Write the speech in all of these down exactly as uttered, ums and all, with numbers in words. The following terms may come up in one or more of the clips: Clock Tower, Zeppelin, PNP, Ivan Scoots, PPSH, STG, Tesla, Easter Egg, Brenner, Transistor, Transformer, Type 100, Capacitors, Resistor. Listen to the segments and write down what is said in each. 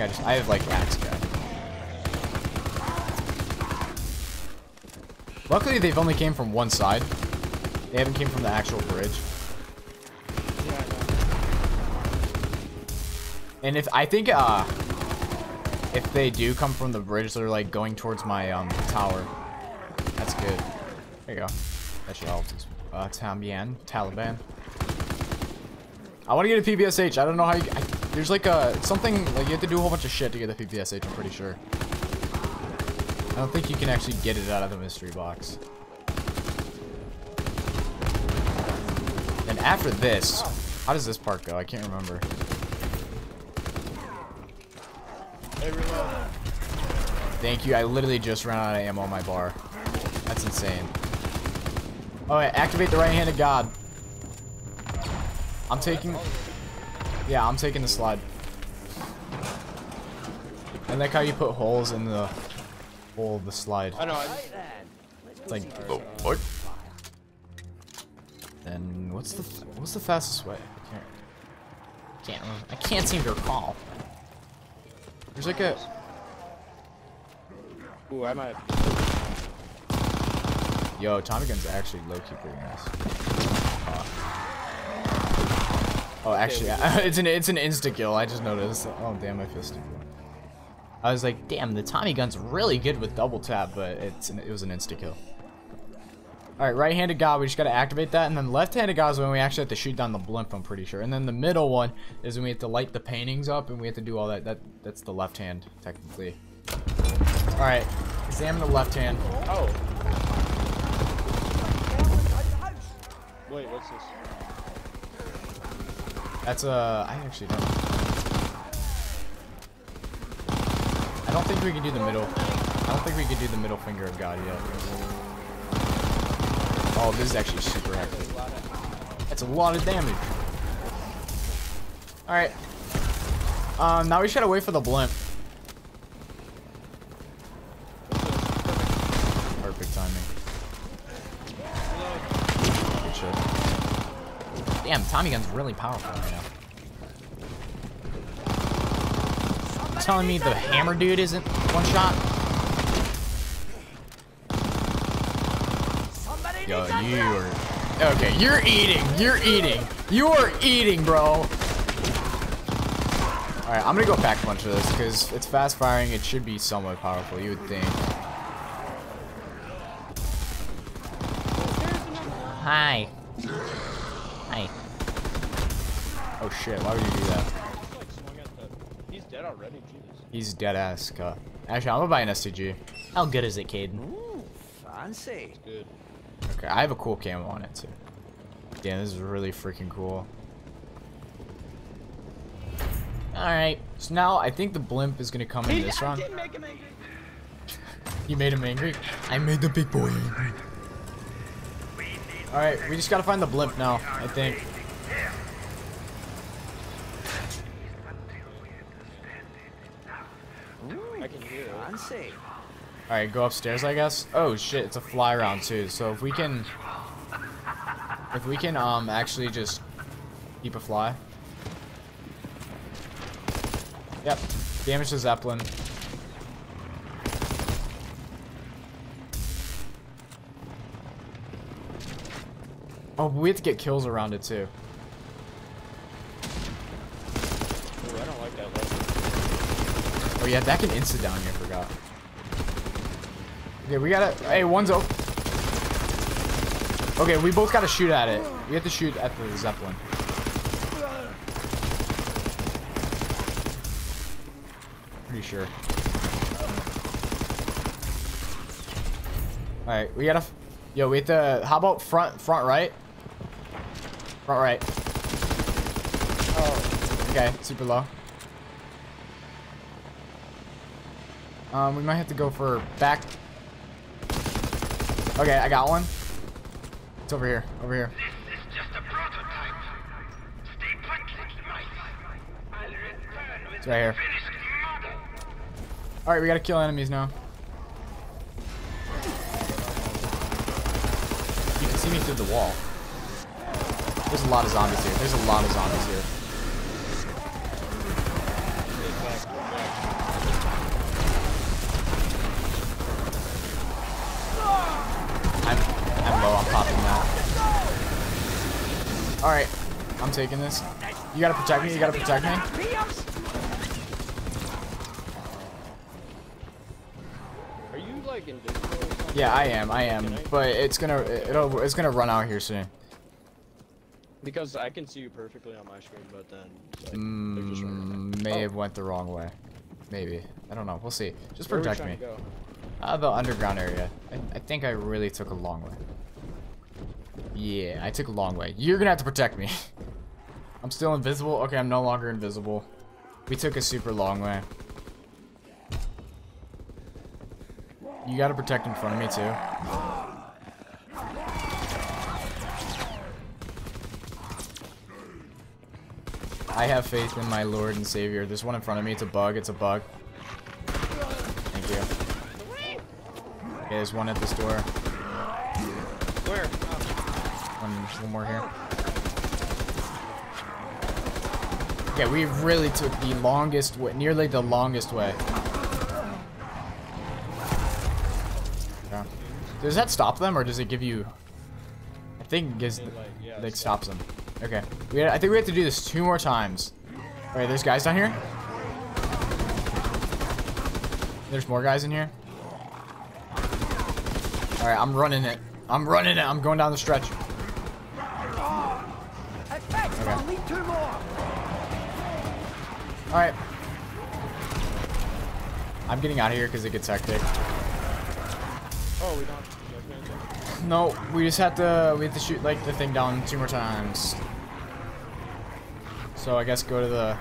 think I just, I have like max guy. Luckily they've only came from one side. They haven't came from the actual bridge. And if, I think, uh, if they do come from the bridge, they're like going towards my um, tower. That's good. There you go. That should help. Uh, Tambien, Taliban. I want to get a P P S H. I don't know how you, I, there's like a, something, like you have to do a whole bunch of shit to get the P P S H, I'm pretty sure. I don't think you can actually get it out of the mystery box. And after this, how does this part go? I can't remember. Thank you. I literally just ran out of ammo on my bar. That's insane. Alright, activate the right hand of God. I'm taking... Yeah, I'm taking the slide. I like how you put holes in the hole of the slide. I know. It's like... Oh, what? Then what's the what's the fastest way? I can't. I can't seem to recall. There's like a... Ooh, I might... Yo, Tommy Gun's actually low-key pretty nice. Uh, oh, actually, I, it's an it's an insta-kill, I just noticed. Oh, damn, I feel stupid. I was like, damn, the Tommy Gun's really good with double-tap, but it's an, it was an insta-kill. Alright, right-handed God, we just gotta activate that, and then left-handed God is when we actually have to shoot down the blimp, I'm pretty sure. And then the middle one is when we have to light the paintings up, and we have to do all that. That That's the left hand, technically. Alright, examine the left hand. Oh. Wait, what's this? That's a... Uh, I actually don't... I don't think we can do the middle... I don't think we can do the middle finger of God yet. Oh, this is actually super active. That's a lot of damage. Alright. Um, now we should wait for the blimp. Perfect timing. Good shit. Damn, Tommy Gun's really powerful right now. You're telling me the hammer dude isn't one shot? Yo, you are... Okay, you're eating. You're eating. You are eating, bro. Alright, I'm gonna go back punch this, because it's fast firing. It should be somewhat powerful, you would think. Hi. Hi. Oh shit, why would you do that? He's dead already, Jesus. He's dead ass, cut. Actually, I'm gonna buy an S T G. How good is it, Caden? Ooh, fancy. It's good. Okay, I have a cool camo on it, too. Damn, this is really freaking cool. Alright, so now I think the blimp is going to come in this round. You made him angry? I made the big boy angry. Alright, we just got to find the blimp now, I think. Ooh, I can hear it. Alright, go upstairs, I guess. Oh shit, it's a fly round too. So if we can, if we can, um, actually just keep a fly. Yep, damage to Zeppelin. Oh, we have to get kills around it too. Ooh, I don't like that level. Oh yeah, that can insta down you, I forgot. Okay, we gotta... Hey, one's open. Okay, we both gotta shoot at it. We have to shoot at the Zeppelin. Pretty sure. Alright, we gotta... Yo, we have to... How about front front right? Front right. Oh. Okay, super low. Um, we might have to go for back... Okay, I got one. It's over here, over here. This is just a prototype. Stay put, little mice. I'll return with the finished model. Alright, we gotta kill enemies now. You can see me through the wall. There's a lot of zombies here. There's a lot of zombies here. I'm, I'm low, I'm popping now. Alright, I'm taking this. You gotta protect me, you gotta protect me. Are you like invisible or something? Yeah, I am, I am. But it's gonna it'll it's gonna run out here soon. Because I can see you perfectly on my screen, but then like, mm, they're just running right there. May oh. have went the wrong way. Maybe. I don't know. We'll see. Just protect me. Uh, the underground area. I, I think I really took a long way. Yeah, I took a long way. You're gonna have to protect me. I'm still invisible. Okay, I'm no longer invisible. We took a super long way. You gotta protect in front of me too. I have faith in my Lord and Savior. There's one in front of me. It's a bug. It's a bug. Thank you. Okay, there's one at this door. Where? One, one more here. Okay, we really took the longest way, nearly the longest way. Yeah. Does that stop them, or does it give you? I think it gives. It, like, yeah, it stops them. Okay, we had, I think we have to do this two more times. All right, there's guys down here. There's more guys in here. All right, I'm running it. I'm running it. I'm going down the stretch. Okay. All right. I'm getting out of here because it gets hectic. Oh, we don't. No, we just have to we have to shoot like the thing down two more times. So I guess go to the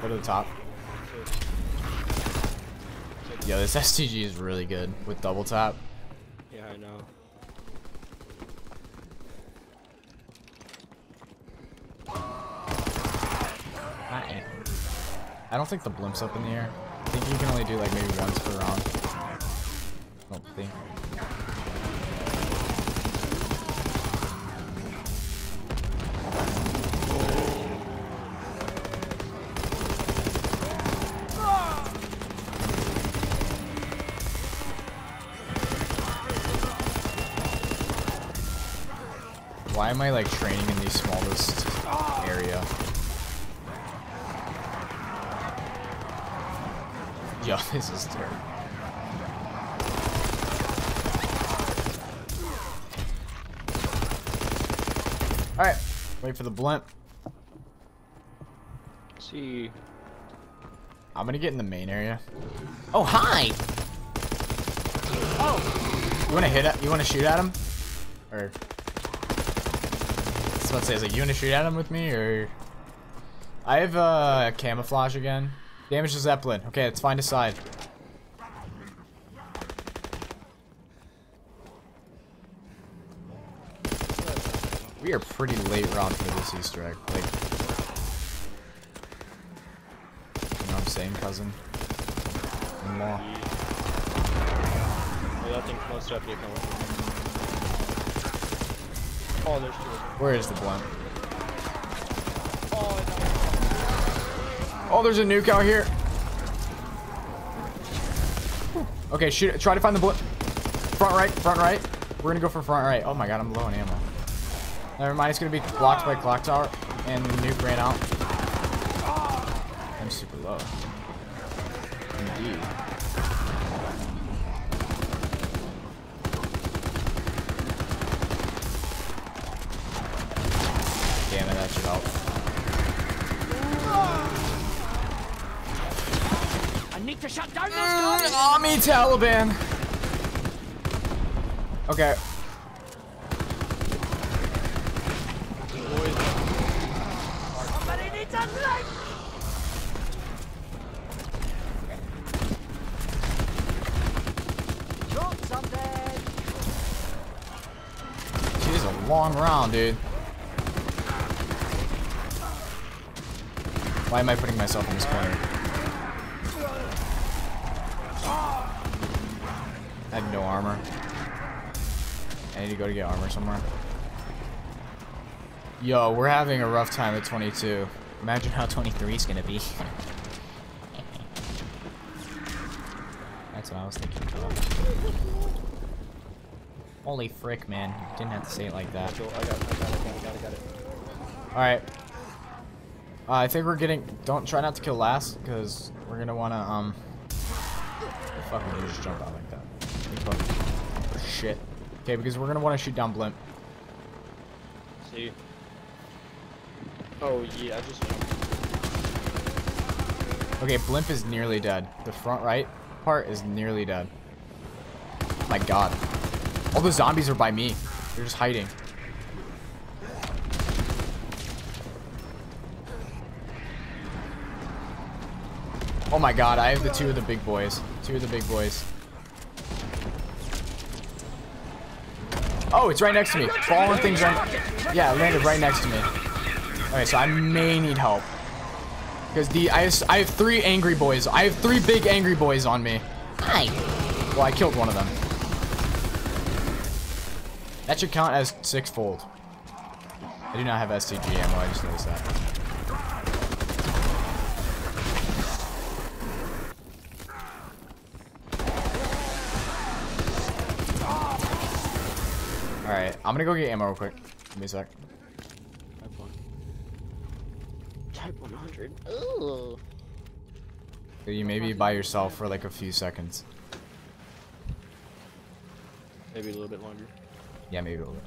go to the top. Yo, this S T G is really good with double tap. Yeah, I know. I, I don't think the blimp's up in the air. I think you can only do like maybe once per round. I don't think. Why am I like training in the smallest area? Yo, this is terrible. Alright, wait for the blimp. See. I'm gonna get in the main area. Oh, hi! Oh! You wanna hit it? You wanna shoot at him? Or. Let's say, is like, you want to shoot at him with me, or I have uh, camouflage again. Damage the Zeppelin. Okay, let's find a side. We are pretty late round for this Easter egg. Like, you know what I'm saying, cousin? More. Oh, there's two. Where is the blunt? Oh, there's a nuke out here. Okay, shoot. Try to find the blunt. Front right, front right. We're gonna go for front right. Oh my god, I'm low on ammo. Never mind, it's gonna be blocked by Clock Tower, and the nuke ran out. I'm super low. Indeed. Damn it, that should help. I need to shut down this guy. On me, Taliban. Okay. Somebody needs a knife. Shoot something. She's a long round, dude. Why am I putting myself in this corner? I have no armor. I need to go to get armor somewhere. Yo, we're having a rough time at twenty-two. Imagine how twenty-three is gonna be. That's what I was thinking. Holy frick, man. You didn't have to say it like that. I got it, I got it, I got it, I got it. Alright. Uh, I think we're getting... Don't try not to kill last, because we're going to want to, um... The fuck, we just jump out like that. Oh, shit. Okay, because we're going to want to shoot down Blimp. See? Oh, yeah, I just jumped. Okay, Blimp is nearly dead. The front right part is nearly dead. My god. All the zombies are by me. They're just hiding. Oh my god, I have the two of the big boys. Two of the big boys. Oh, it's right next to me. Falling things on. Yeah, it landed right next to me. Alright, so I may need help. Because the I have, I have three angry boys. I have three big angry boys on me. Hi. Well, I killed one of them. That should count as sixfold. I do not have S T G ammo, I just noticed that. Alright, I'm gonna go get ammo real quick. Give me a sec. Type one hundred. Ooh. So you may be by yourself for like a few seconds. Maybe a little bit longer. Yeah, maybe a little bit.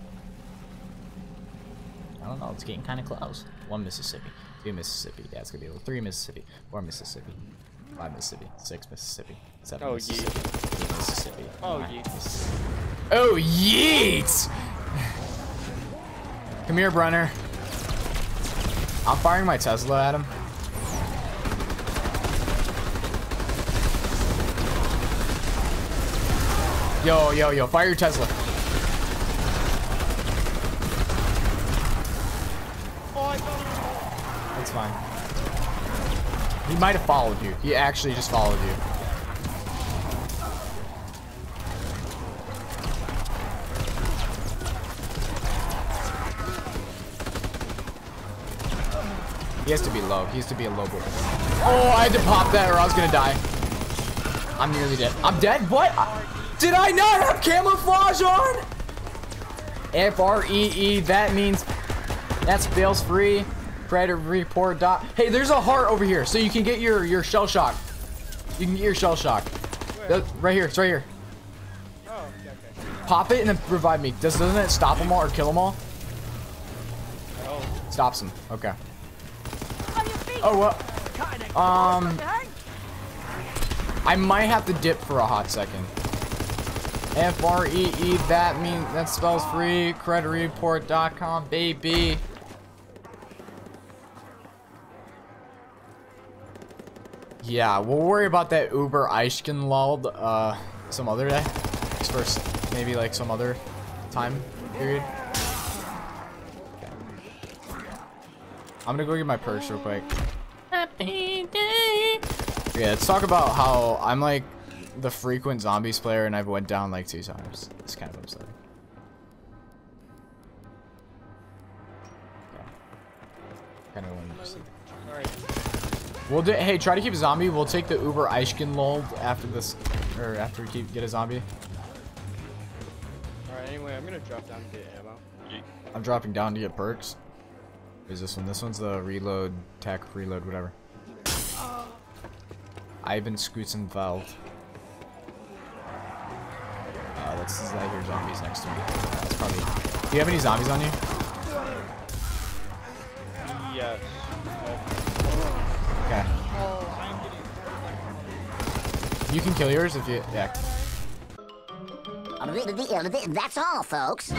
I don't know, it's getting kind of close. One Mississippi, two Mississippi, yeah, it's gonna be a little. Three Mississippi, four Mississippi, five Mississippi, six Mississippi, seven oh, Mississippi, yeah. eight Mississippi, oh, nine yeah. Mississippi. Oh, yeet! Come here, Brenner. I'm firing my Tesla at him. Yo, yo, yo, fire your Tesla. That's fine. He might have followed you. He actually just followed you. He has to be low. He has to be a low boy. Oh, I had to pop that or I was gonna die. I'm nearly dead. I'm dead? What? I Did I not have camouflage on? F R E E, that means that's fails free. Predator report dot. Hey, there's a heart over here, so you can get your, your shell shock. You can get your shell shock. That, right here, it's right here. Oh, okay, okay. Pop it and then revive me. Does, doesn't it stop them all or kill them all? Oh. Stops them, okay. Oh, well, um, I might have to dip for a hot second. F R E E, that means, that spells free, credit report dot com, baby. Yeah, we'll worry about that Uber Eichken lulled, uh, some other day. First, maybe like some other time period. I'm gonna go get my perks real quick. Happy day. Yeah, let's talk about how I'm like the frequent zombies player and I've went down like two times. It's kind of upsetting. Yeah. Kind of interesting. All right. We'll do. Hey, try to keep a zombie. We'll take the Uber Eichken lulled after this, or after we keep get a zombie. All right. Anyway, I'm gonna drop down to get ammo. I'm dropping down to get perks. Is this one? This one's the reload, tech, reload, whatever. Oh. Ivan Scoots and Valve. Uh, that's this is I hear zombies next to me. That's probably. Do you have any zombies on you? Yes. Okay. You can kill yours if you. Yeah. That's all, folks.